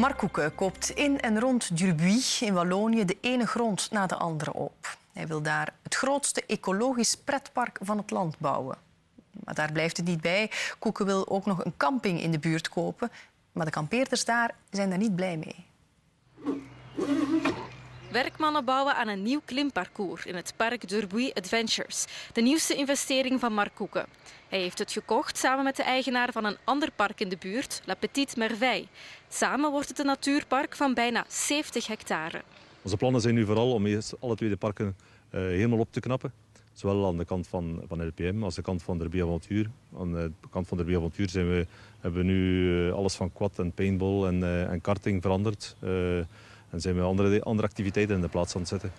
Marc Coucke koopt in en rond Durbuy in Wallonië de ene grond na de andere op. Hij wil daar het grootste ecologisch pretpark van het land bouwen. Maar daar blijft het niet bij. Coucke wil ook nog een camping in de buurt kopen. Maar de kampeerders daar zijn daar niet blij mee. Werkmannen bouwen aan een nieuw klimparcours in het park Durbuy Adventures. De nieuwste investering van Marc Coucke. Hij heeft het gekocht samen met de eigenaar van een ander park in de buurt, La Petite Merveille. Samen wordt het een natuurpark van bijna 70 hectare. Onze plannen zijn nu vooral om eerst alle twee de parken helemaal op te knappen. Zowel aan de kant van LPM als de kant van Durbuy Adventures. Aan de kant van Durbuy Adventures hebben we nu alles van quad en paintball en karting veranderd. En zijn we andere activiteiten in de plaats aan het zetten.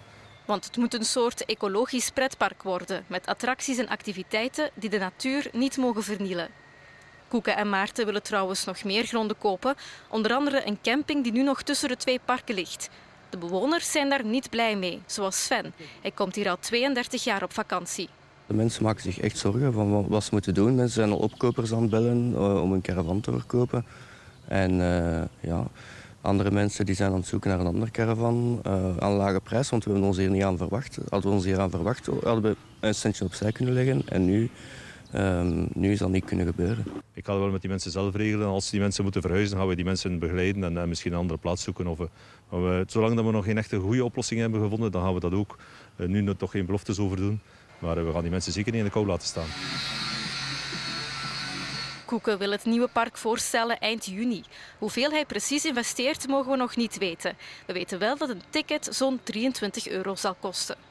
Want het moet een soort ecologisch pretpark worden, met attracties en activiteiten die de natuur niet mogen vernielen. Coucke en Maerten willen trouwens nog meer gronden kopen, onder andere een camping die nu nog tussen de twee parken ligt. De bewoners zijn daar niet blij mee, zoals Sven. Hij komt hier al 32 jaar op vakantie. De mensen maken zich echt zorgen van wat ze moeten doen. Mensen zijn al opkopers aan het bellen om een caravan te verkopen. En ja... Andere mensen die zijn aan het zoeken naar een ander caravan aan lage prijs, want we hebben ons hier niet aan verwacht. Hadden we ons hier aan verwacht, hadden we een centje opzij kunnen leggen en nu is dat niet kunnen gebeuren. Ik ga het wel met die mensen zelf regelen. Als die mensen moeten verhuizen, gaan we die mensen begeleiden en misschien een andere plaats zoeken. Zolang dat we nog geen echte goede oplossing hebben gevonden, dan gaan we dat ook nu nog geen beloftes over doen. Maar we gaan die mensen zeker niet in de kou laten staan. Coucke wil het nieuwe park voorstellen eind juni. Hoeveel hij precies investeert, mogen we nog niet weten. We weten wel dat een ticket zo'n €23 zal kosten.